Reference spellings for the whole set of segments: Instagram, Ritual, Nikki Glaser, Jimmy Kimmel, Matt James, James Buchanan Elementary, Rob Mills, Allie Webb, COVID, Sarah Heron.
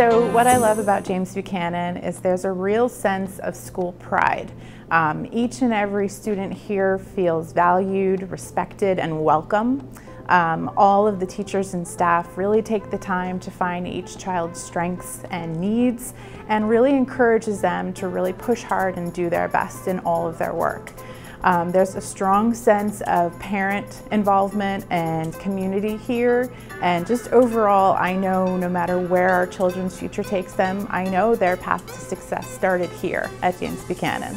So what I love about James Buchanan is there's a real sense of school pride. Each and every student here feels valued, respected, and welcome. All of the teachers and staff really take the time to find each child's strengths and needs and really encourages them to really push hard and do their best in all of their work. There's a strong sense of parent involvement and community here, and just overall, I know no matter where our children's future takes them, I know their path to success started here at James Buchanan.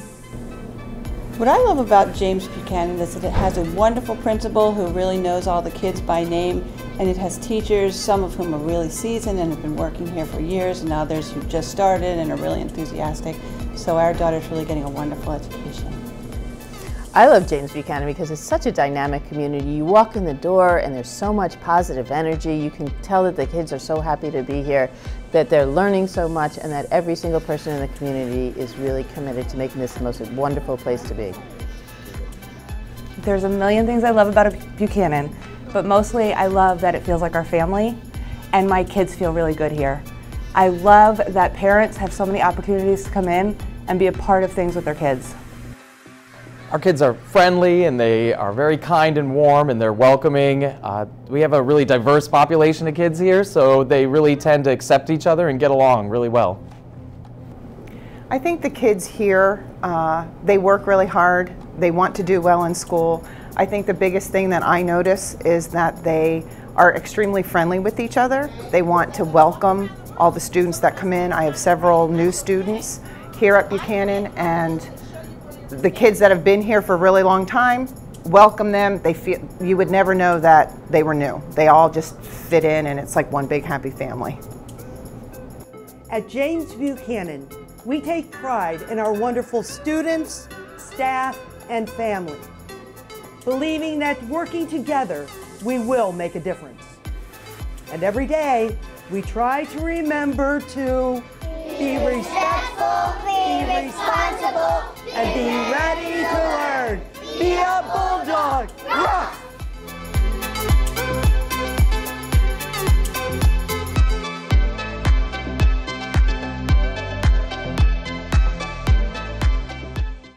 What I love about James Buchanan is that it has a wonderful principal who really knows all the kids by name, and it has teachers, some of whom are really seasoned and have been working here for years, and others who just started and are really enthusiastic. So our daughter's really getting a wonderful education. I love James Buchanan because it's such a dynamic community. You walk in the door and there's so much positive energy. You can tell that the kids are so happy to be here, that they're learning so much, and that every single person in the community is really committed to making this the most wonderful place to be. There's a million things I love about Buchanan, but mostly I love that it feels like our family, and my kids feel really good here. I love that parents have so many opportunities to come in and be a part of things with their kids. Our kids are friendly, and they are very kind and warm, and they're welcoming. We have a really diverse population of kids here, so they really tend to accept each other and get along really well. I think the kids here, they work really hard. They want to do well in school. I think the biggest thing that I notice is that they are extremely friendly with each other. They want to welcome all the students that come in. I have several new students here at Buchanan, and the kids that have been here for a really long time, welcome them. They feel, you would never know that they were new. They all just fit in, and it's like one big happy family. At James Buchanan, we take pride in our wonderful students, staff, and family, believing that working together, we will make a difference. And every day, we try to remember to be respectful, be responsible, and be ready to learn. Be a bulldog. Run!